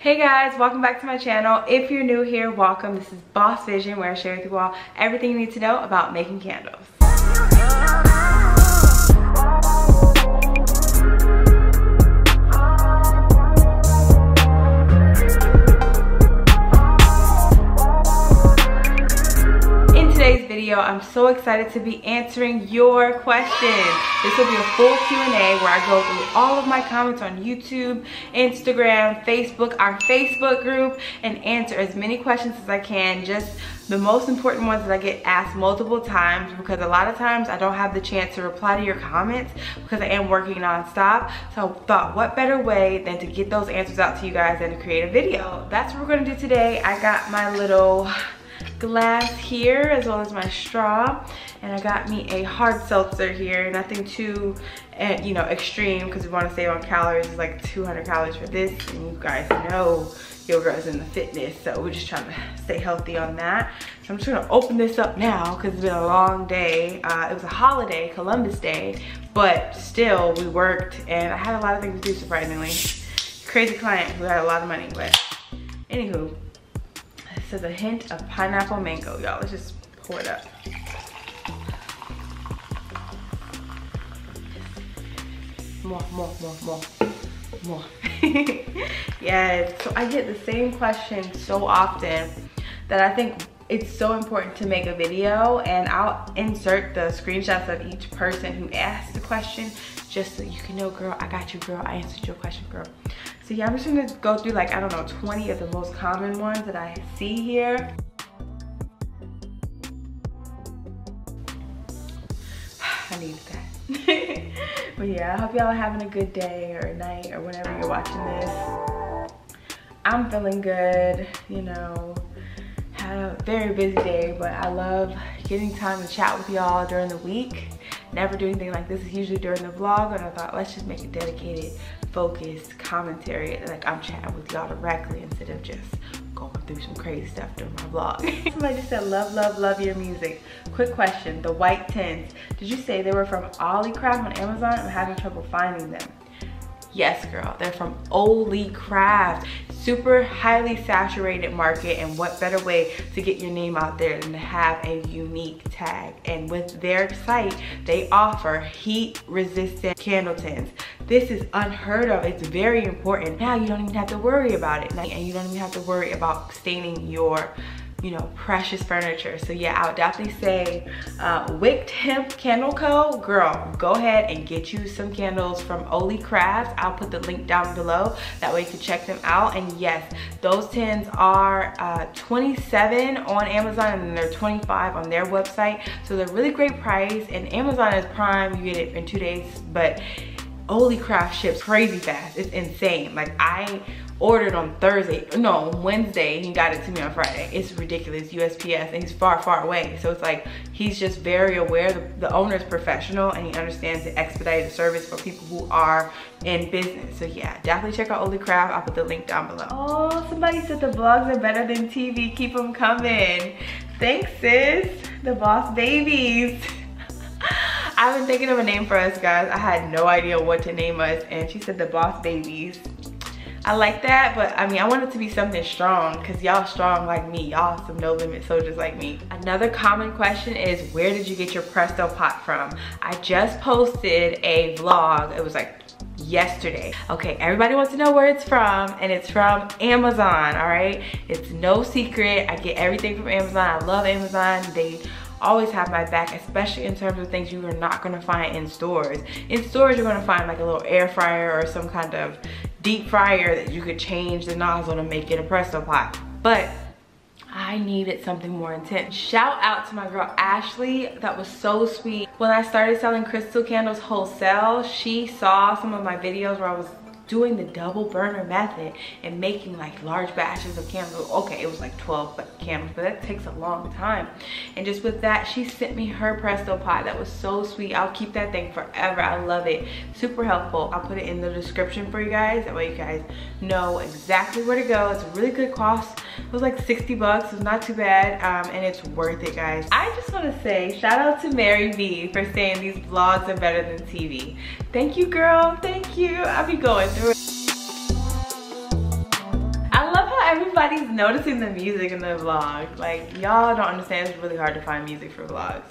Hey guys, welcome back to my channel. If you're new here, welcome. This is Boss Vision, where I share with you all everything you need to know about making candles. I'm so excited to be answering your questions. This will be a full Q&A where I go through all of my comments on YouTube, Instagram, Facebook, our Facebook group, and answer as many questions as I can. Just the most important ones that I get asked multiple times, because a lot of times I don't have the chance to reply to your comments because I am working nonstop. So I thought, what better way than to get those answers out to you guys than to create a video? That's what we're gonna do today. I got my little glass here as well as my straw, and I got me a hard seltzer here. Nothing too extreme, because we want to save on calories. It's like 200 calories for this, and you guys know yoga is in the fitness, so we're just trying to stay healthy on that. So I'm just gonna open this up now because it's been a long day. It was a holiday, Columbus Day, but still we worked, and I had a lot of things to do, surprisingly. Crazy client who had a lot of money, but anywho. It says a hint of pineapple mango, y'all. Let's just pour it up. More. Yes, so I get the same question so often that I think it's so important to make a video, and I'll insert the screenshots of each person who asked the question just so you can know, girl, I got you, girl. I answered your question, girl. So yeah, I'm just gonna go through like, I don't know, 20 of the most common ones that I see here. I needed that. But yeah, I hope y'all are having a good day or night or whenever you're watching this. I'm feeling good, you know. Had a very busy day, but I love getting time to chat with y'all during the week. Never do anything like this. It's usually during the vlog, and I thought, let's just make a dedicated, focused commentary. Like, I'm chatting with y'all directly instead of just going through some crazy stuff during my vlog. Somebody just said, love, love, love your music. Quick question, the white tins. Did you say they were from Olie Craft on Amazon? I'm having trouble finding them. Yes, girl, they're from Olie Craft. Super highly saturated market, and what better way to get your name out there than to have a unique tag. And with their site, they offer heat resistant candle tins. This is unheard of. It's very important. Now you don't even have to worry about it, and you don't even have to worry about staining your precious furniture. So yeah, I would definitely say Wicked Hemp Candle Co. Girl, go ahead and get you some candles from Olie Craft. I'll put the link down below. That way you can check them out. And yes, those tins are $27 on Amazon, and they're $25 on their website. So they're really great price, and Amazon is prime. You get it in 2 days, but Olie Craft ships crazy fast. It's insane. Like, I ordered on Wednesday, and he got it to me on Friday. It's ridiculous, USPS, and he's far, far away. So it's like, he's just very aware. The owner's professional, and he understands the expedited service for people who are in business. So yeah, definitely check out Olie Craft. I'll put the link down below. Oh, somebody said the vlogs are better than TV. Keep them coming. Thanks, sis. The Boss Babies. I've been thinking of a name for us, guys. I had no idea what to name us, and she said the Boss Babies. I like that, but I mean, I want it to be something strong, because y'all strong like me. Y'all some no limit soldiers like me. Another common question is, where did you get your Presto pot from? I just posted a vlog. It was like yesterday. Okay, everybody wants to know where it's from, and it's from Amazon, all right? It's no secret. I get everything from Amazon. I love Amazon. They always have my back, especially in terms of things you are not gonna find in stores. In stores, you're gonna find like a little air fryer or some kind of deep fryer that you could change the nozzle to make it a Presto pot. But I needed something more intense. Shout out to my girl Ashley, that was so sweet. When I started selling crystal candles wholesale, she saw some of my videos where I was doing the double burner method and making like large batches of candles. Okay, it was like 12 candles, but that takes a long time. And just with that, she sent me her Presto pot. That was so sweet. I'll keep that thing forever. I love it. Super helpful. I'll put it in the description for you guys. That way you guys know exactly where to go. It's a really good cost. It was like 60 bucks. It's not too bad, and it's worth it, guys. I just want to say shout out to Mary B for saying these vlogs are better than TV. Thank you, girl. Thank you. I'll be going through it. noticing the music in the vlog. Like, y'all don't understand, it's really hard to find music for vlogs.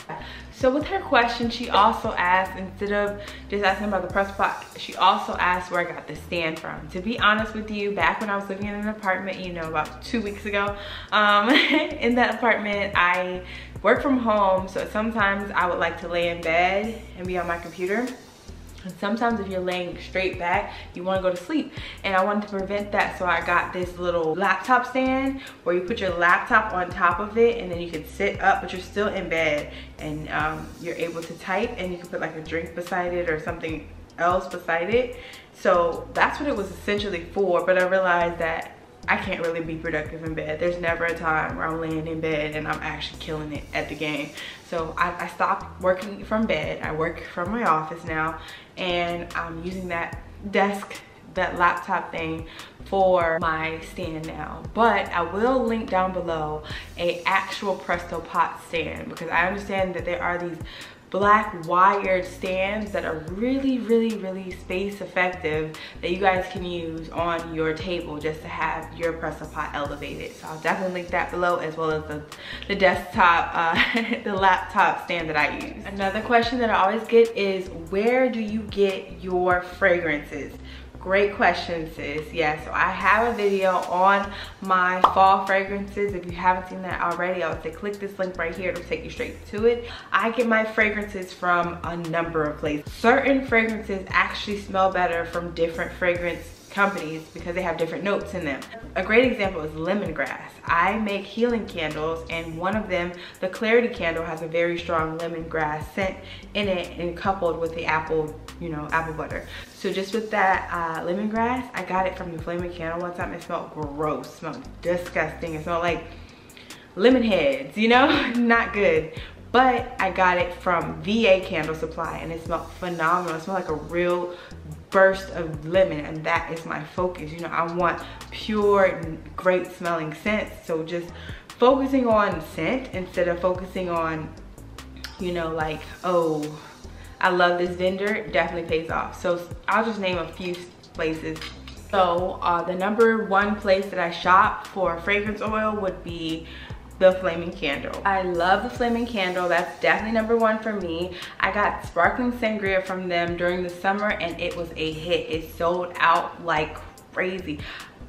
So with her question, she also asked, instead of just asking about the press pot, she also asked where I got the stand from. To be honest with you, back when I was living in an apartment, you know, about 2 weeks ago, in that apartment, I work from home, so sometimes I would like to lay in bed and be on my computer. And sometimes if you're laying straight back, you want to go to sleep. And I wanted to prevent that, so I got this little laptop stand where you put your laptop on top of it and then you can sit up, but you're still in bed. And you're able to type, and you can put like a drink beside it or something else beside it. So that's what it was essentially for, but I realized that I can't really be productive in bed. There's never a time where I'm laying in bed and I'm actually killing it at the game. So I stopped working from bed. I work from my office now, and I'm using that desk, that laptop thing for my stand now. But I will link down below an actual Presto pot stand, because I understand that there are these black wired stands that are really space effective that you guys can use on your table just to have your Presto pot elevated. So I'll definitely link that below, as well as the desktop, the laptop stand that I use. Another question that I always get is, where do you get your fragrances? Great question, sis. Yeah, so I have a video on my fall fragrances. If you haven't seen that already, I would say click this link right here. It'll take you straight to it. I get my fragrances from a number of places. Certain fragrances actually smell better from different fragrance companies because they have different notes in them. A great example is lemongrass. I make healing candles, and one of them, the Clarity candle, has a very strong lemongrass scent in it, and coupled with the apple, you know, apple butter. So just with that lemongrass, I got it from the Flaming Candle one time. It smelled gross, smelled disgusting. It smelled like lemon heads, you know, not good. But I got it from VA Candle Supply, and it smelled phenomenal. It smelled like a real burst of lemon, and that is my focus. You know, I want pure, great smelling scents. So just focusing on scent instead of focusing on, you know, like, oh, I love this vendor, definitely pays off. So I'll just name a few places. So the number one place that I shop for fragrance oil would be the Flaming Candle. I love the Flaming Candle. That's definitely number one for me. I got Sparkling Sangria from them during the summer, and it was a hit. It sold out like crazy.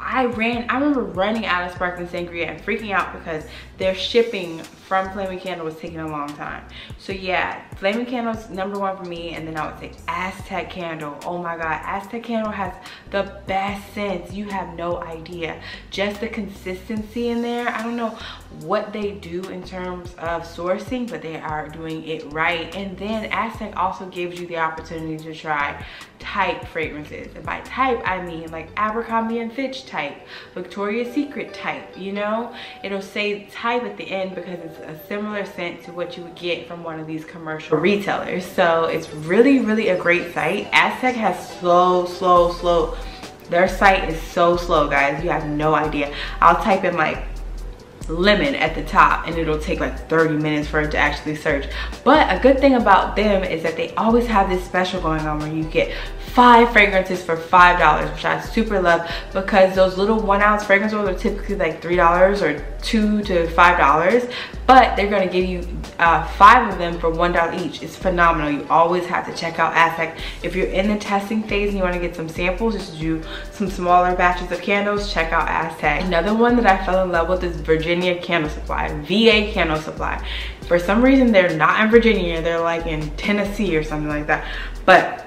I remember running out of Sparkling Sangria and freaking out because their shipping from Flaming Candle was taking a long time. So yeah, Flaming Candle's number one for me, and then I would say Aztec Candle. Oh my God, Aztec Candle has the best scents. You have no idea. Just the consistency in there. I don't know what they do in terms of sourcing, but they are doing it right. And then Aztec also gives you the opportunity to try type fragrances, and by type I mean like Abercrombie & Fitch type, Victoria's Secret type, you know. It'll say type at the end because it's a similar scent to what you would get from one of these commercial retailers. So it's really a great site. Aztec has slow, their site is so slow, guys, you have no idea. I'll type in like lemon at the top and it'll take like 30 minutes for it to actually search. But a good thing about them is that they always have this special going on where you get 5 fragrances for $5, which I super love, because those little 1 ounce fragrance oils are typically like $3 or $2 to $5, but they're going to give you 5 of them for $1 each. It's phenomenal. You always have to check out Aztec. If you're in the testing phase and you want to get some samples, just do some smaller batches of candles, check out Aztec. Another one that I fell in love with is Virginia Candle Supply, VA Candle Supply. For some reason, they're not in Virginia. They're like in Tennessee or something like that. But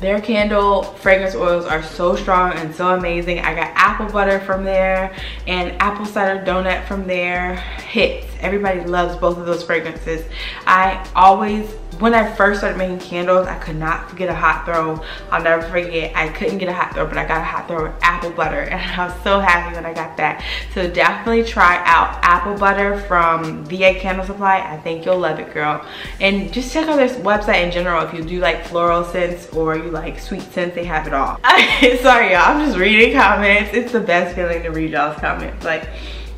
their candle fragrance oils are so strong and so amazing. I got apple butter from there and apple cider donut from there. Hits. Everybody loves both of those fragrances. I always, when I first started making candles, I could not forget a hot throw. I'll never forget, I couldn't get a hot throw, but I got a hot throw with apple butter, and I was so happy when I got that. So definitely try out apple butter from VA Candle Supply. I think you'll love it, girl. And just check out their website in general. If you do like floral scents or you like sweet scents, they have it all. Sorry, y'all, I'm just reading comments. It's the best feeling to read y'all's comments. Like,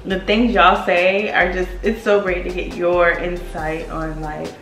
the things y'all say are just, it's so great to get your insight on life.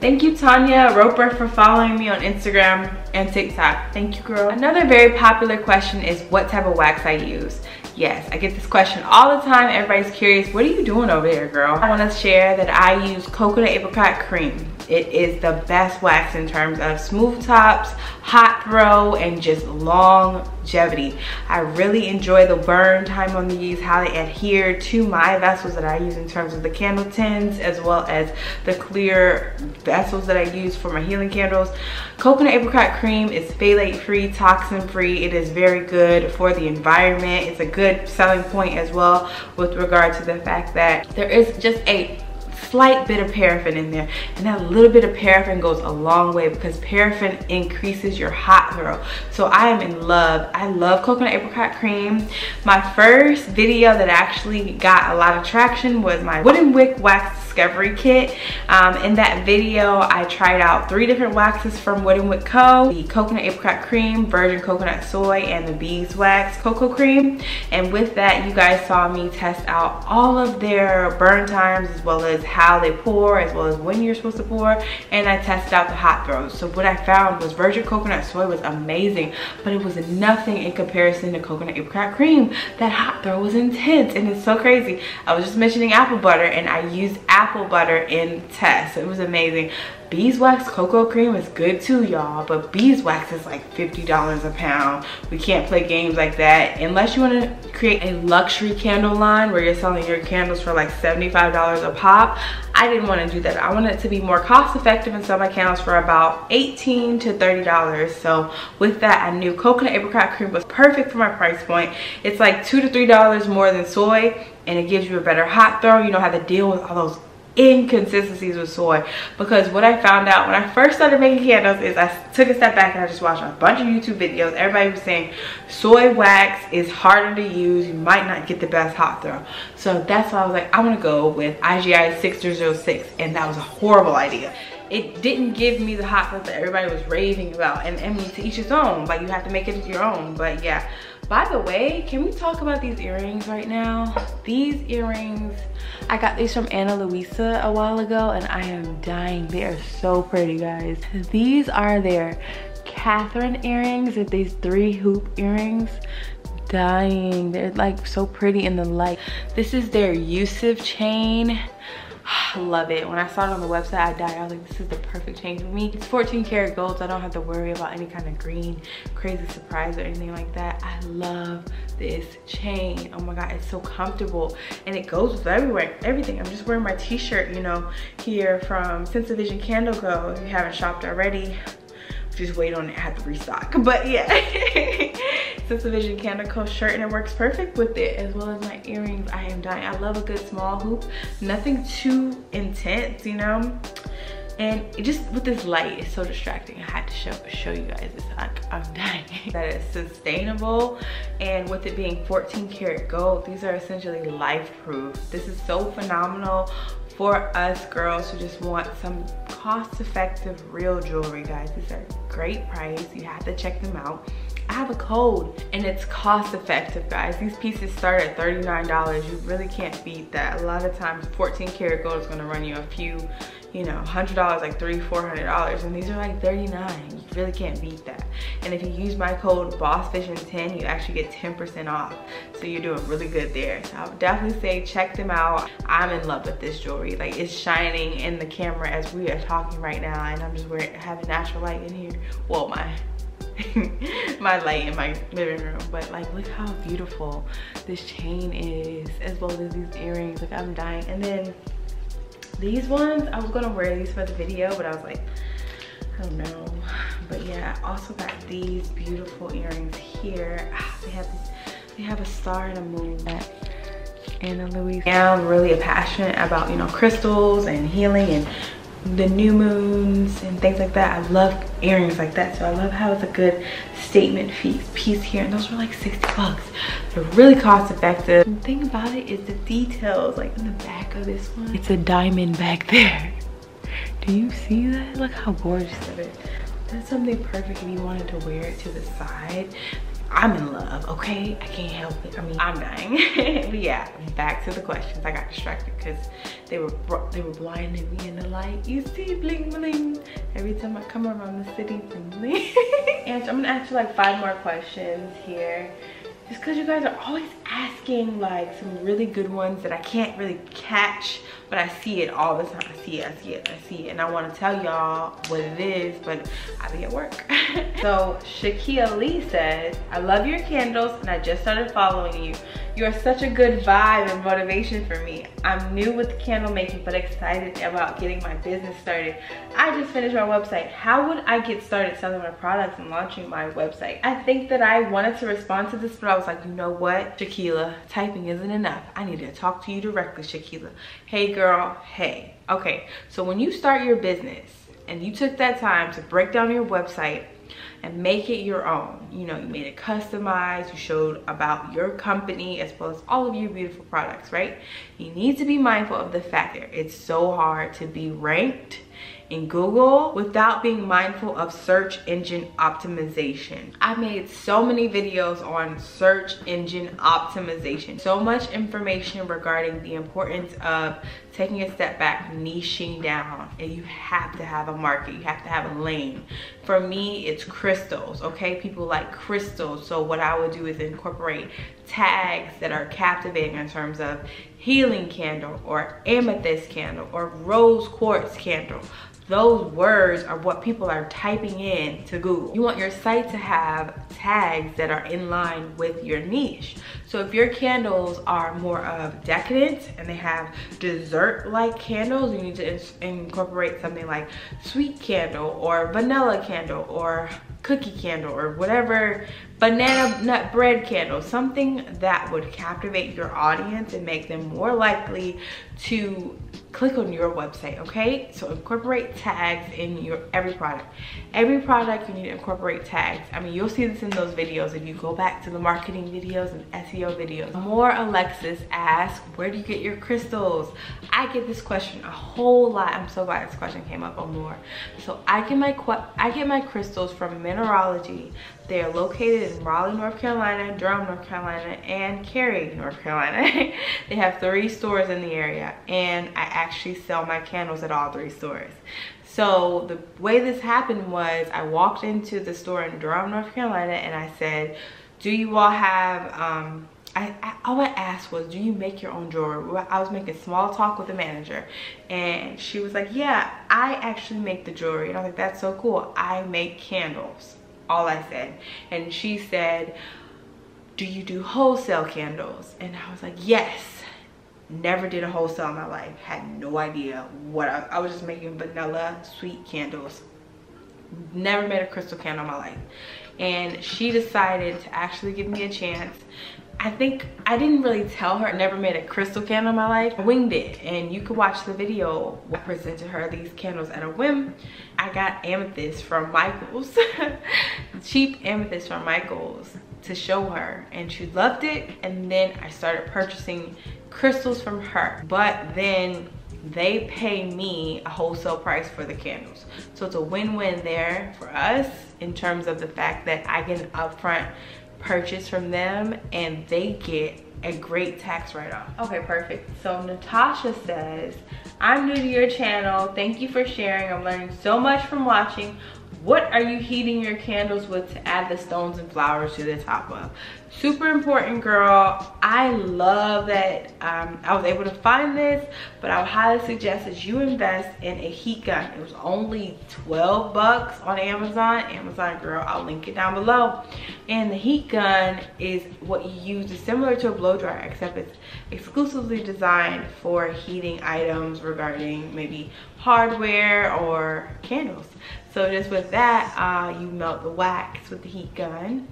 Thank you, Tanya Roper, for following me on Instagram. and TikTok. Thank you, girl. Another very popular question is what type of wax I use. Yes, I get this question all the time. Everybody's curious, what are you doing over there, girl? I want to share that I use coconut apricot cream. It is the best wax in terms of smooth tops, hot throw, and just longevity. I really enjoy the burn time on these, how they adhere to my vessels that I use in terms of the candle tins, as well as the clear vessels that I use for my healing candles. Coconut apricot cream is phthalate-free, toxin-free. It is very good for the environment. It's a good selling point as well with regard to the fact that there is just a slight bit of paraffin in there, and that little bit of paraffin goes a long way because paraffin increases your hot throw. So I am in love. I love coconut apricot cream. My first video that actually got a lot of traction was my wooden wick wax discovery kit. In that video I tried out 3 different waxes from Woodinwood Co., the coconut apricot cream, virgin coconut soy, and the beeswax cocoa cream. And with that, you guys saw me test out all of their burn times, as well as how they pour, as well as when you're supposed to pour, and I tested out the hot throws. So what I found was virgin coconut soy was amazing, but it was nothing in comparison to coconut apricot cream. That hot throw was intense, and it's so crazy. I was just mentioning apple butter, and I used apple butter in test. It was amazing. Beeswax cocoa cream is good too, y'all, but beeswax is like $50 a pound. We can't play games like that unless you want to create a luxury candle line where you're selling your candles for like $75 a pop. I didn't want to do that. I wanted it to be more cost effective and sell my candles for about $18 to $30. So with that, I knew coconut apricot cream was perfect for my price point. It's like $2 to $3 more than soy, and it gives you a better hot throw. You don't have to deal with all those inconsistencies with soy, because what I found out when I first started making candles is I took a step back and I just watched a bunch of YouTube videos. Everybody was saying soy wax is harder to use, you might not get the best hot throw. So that's why I was like, I'm gonna go with IGI 6006, and that was a horrible idea. It didn't give me the hot throw that everybody was raving about, and I mean, to each his own, like, you have to make it your own. But yeah, by the way, can we talk about these earrings right now? These earrings, I got these from Ana Luisa a while ago, and I am dying. They are so pretty, guys. These are their Catherine earrings, with these 3 hoop earrings. Dying, they're like so pretty in the light. This is their Yusuf chain. I love it. When I saw it on the website, I died. I was like, this is the perfect chain for me. It's 14 karat gold, so I don't have to worry about any kind of green crazy surprise or anything like that. I love this chain. Oh my god, it's so comfortable, and it goes with everything. I'm just wearing my t-shirt, you know, here from Sense of Vision Candle Co. If you haven't shopped already, just wait on it, I have to restock. But yeah, Sense of Vision Candle Co. shirt, and it works perfect with it, as well as my earrings. I am dying. I love a good small hoop, nothing too intense, you know. And it just, with this light, it's so distracting. I had to show you guys this. I'm dying. That is sustainable, and with it being 14 karat gold, these are essentially life proof. This is so phenomenal for us girls who just want some cost-effective real jewelry, guys. These are great price. You have to check them out. I have a code, and it's cost effective, guys. These pieces start at $39. You really can't beat that. A lot of times 14 karat gold is going to run you a few, you know, $100, like $300-$400, and these are like $39. You really can't beat that. And if you use my code BOSSVISION10, you actually get 10% off, so you're doing really good there. So I would definitely say check them out. I'm in love with this jewelry. Like, it's shining in the camera as we are talking right now, and I'm just wearing, having natural light in here. Well, my light in my living room, but like, look how beautiful this chain is, as well as these earrings. Like, I'm dying. And then these ones, I was gonna wear these for the video, but I was like, I don't know. But yeah, I also got these beautiful earrings here. They have a star and a moon. Ana Luisa. I'm really passionate about, you know, crystals and healing and the new moons and things like that. I love earrings like that, so I love how it's a good statement piece here. And those were like $60. They're really cost effective. The thing about it is the details, like in the back of this one, it's a diamond back there. Do you see that? Look how gorgeous that is. That's something perfect if you wanted to wear it to the side. I'm in love, okay? I can't help it. I mean, I'm dying. But yeah, back to the questions. I got distracted because they were blinding me in the light. You see, bling bling. Every time I come around the city, bling bling. answer. I'm gonna answer like 5 more questions here, just because you guys are always asking like some really good ones that I can't really catch, but I see it all the time. I see it, and I want to tell y'all what it is, but I be at work. So Shakia Lee says, I love your candles and I just started following you. You are such a good vibe and motivation for me. I'm new with candle making but excited about getting my business started. I just finished my website. How would I get started selling my products and launching my website? I think that I wanted to respond to this, but I was like, you know what, Shakia, typing isn't enough. I need to talk to you directly, Shakia. Hey girl, hey. Okay, so when you start your business and you took that time to break down your website and make it your own, you know, you made it customized, you showed about your company as well as all of your beautiful products, right? You need to be mindful of the fact that it's so hard to be ranked in Google without being mindful of search engine optimization. I made so many videos on search engine optimization, so much information regarding the importance of taking a step back, niching down, and you have to have a market, you have to have a lane. For me, it's crystals, okay? People like crystals, so what I would do is incorporate tags that are captivating in terms of healing candle or amethyst candle or rose quartz candle. Those words are what people are typing in to Google. You want your site to have tags that are in line with your niche. So if your candles are more of decadent and they have dessert-like candles, you need to incorporate something like sweet candle or vanilla candle or cookie candle or whatever, banana nut bread candle, something that would captivate your audience and make them more likely to click on your website, okay? So incorporate tags in your every product. You need to incorporate tags. I mean, you'll see this in those videos if you go back to the marketing videos and SEO videos. More Alexis asks, where do you get your crystals? I get this question a whole lot. I'm so glad this question came up on more. So I get my crystals from Mineralogy. They are located in Raleigh, North Carolina, Durham, North Carolina, and Cary, North Carolina. They have 3 stores in the area, and I actually sell my candles at all 3 stores. So the way this happened was I walked into the store in Durham, North Carolina, and I said, do you all have, all I asked was, do you make your own jewelry? I was making small talk with the manager, and she was like, yeah, I actually make the jewelry. And I was like, that's so cool. I make candles. All I said. And she said, do you do wholesale candles? And I was like, yes. Never did a wholesale in my life. Had no idea what I was just making vanilla sweet candles. Never made a crystal candle in my life. And she decided to actually give me a chance. I think I didn't really tell her I never made a crystal candle in my life. I winged it, and you could watch the video. I presented her these candles at a whim. I got amethyst from Michael's, cheap amethyst from Michael's, to show her, and she loved it. And then I started purchasing crystals from her, but then they pay me a wholesale price for the candles. So it's a win-win there for us in terms of the fact that I get an upfront purchase from them and they get a great tax write-off. Okay, perfect. So Natasha says, I'm new to your channel. Thank you for sharing. I'm learning so much from watching. What are you heating your candles with to add the stones and flowers to the top of? Super important, girl. I love that I was able to find this, but I would highly suggest that you invest in a heat gun. It was only 12 bucks on Amazon. Amazon, girl, I'll link it down below. And the heat gun is what you use. It's similar to a blow dryer, except it's exclusively designed for heating items regarding maybe hardware or candles. So just with that, you melt the wax with the heat gun,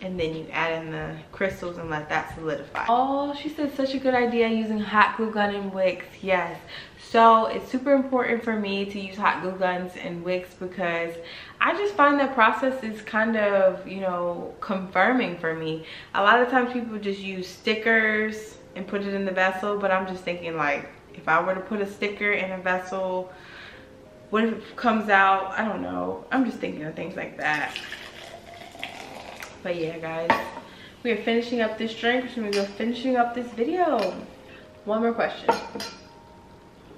and then you add in the crystals and let that solidify. Oh, she said such a good idea using hot glue gun and wicks. Yes. So it's super important for me to use hot glue guns and wicks because I just find that process is kind of, you know, confirming for me. A lot of times people just use stickers and put it in the vessel, but I'm just thinking like, if I were to put a sticker in a vessel, what if it comes out? I don't know. I'm just thinking of things like that. But yeah, guys, we are finishing up this drink, which means we're finishing up this video. One more question.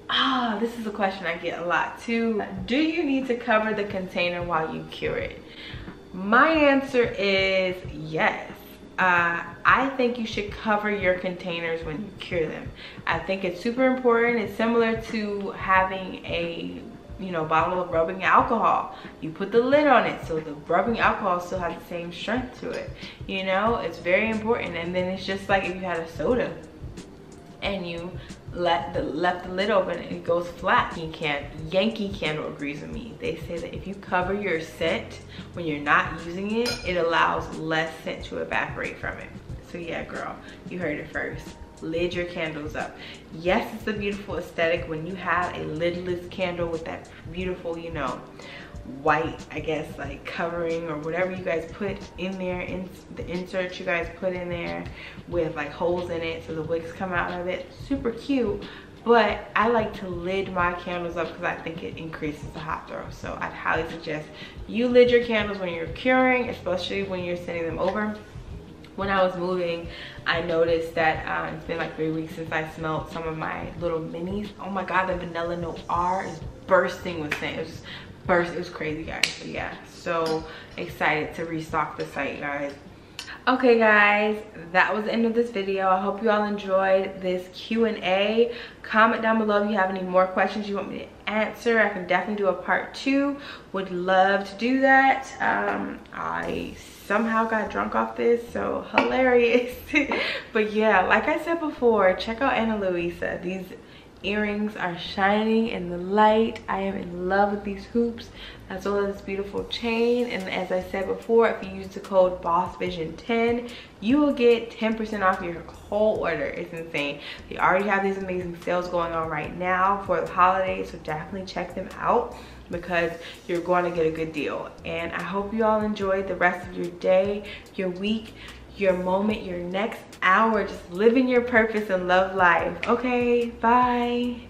Ah, this is a question I get a lot too. Do you need to cover the container while you cure it? My answer is yes. I think you should cover your containers when you cure them. I think it's super important. It's similar to having a bottle of rubbing alcohol. You put the lid on it so the rubbing alcohol still has the same strength to it. You know, it's very important. And then it's just like if you had a soda and you left the lid open, it goes flat. Yankee Candle agrees with me. They say that if you cover your scent when you're not using it, it allows less scent to evaporate from it. So yeah, girl, you heard it first. Lid your candles up. Yes, it's a beautiful aesthetic when you have a lidless candle with that beautiful, white, I guess, like covering or whatever you guys put in there, in the insert you guys put in there with like holes in it so the wicks come out of it. Super cute, but I like to lid my candles up because I think it increases the hot throw. So I'd highly suggest you lid your candles when you're curing, especially when you're sending them over. When I was moving, I noticed that it's been like 3 weeks since I smelled some of my little minis. Oh my God, the Vanilla Noir is bursting with scent. It was crazy, guys. But yeah, so excited to restock the site, guys. Okay, guys, that was the end of this video. I hope you all enjoyed this Q&A. Comment down below if you have any more questions you want me to answer. I can definitely do a part 2. Would love to do that. I somehow got drunk off this, so hilarious. But yeah, like I said before, check out Ana Luisa. These earrings are shining in the light. I am in love with these hoops as well as this beautiful chain. And as I said before, if you use the code BOSSVISION10, you will get 10% off your whole order. It's insane. They already have these amazing sales going on right now for the holidays, so definitely check them out because you're going to get a good deal. And I hope you all enjoyed the rest of your day, your week, your moment, your next hour. Just living your purpose and love life. Okay, bye.